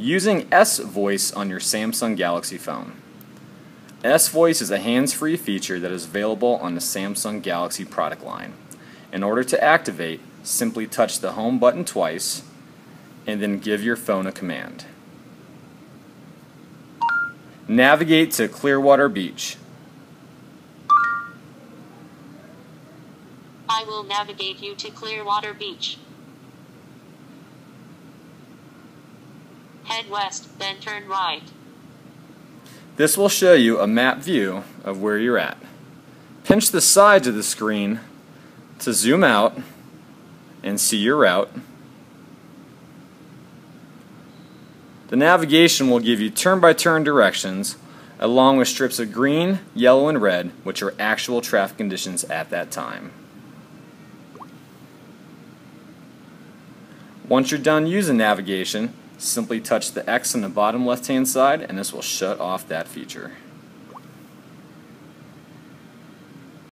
Using S Voice on your Samsung Galaxy phone. S Voice is a hands-free feature that is available on the Samsung Galaxy product line. In order to activate, simply touch the home button twice and then give your phone a command. Navigate to Clearwater Beach. I will navigate you to Clearwater Beach. Head west, then turn right. This will show you a map view of where you're at. Pinch the sides of the screen to zoom out and see your route. The navigation will give you turn-by-turn directions along with strips of green, yellow, and red, which are actual traffic conditions at that time. Once you're done using navigation, simply touch the X on the bottom left-hand side, and this will shut off that feature.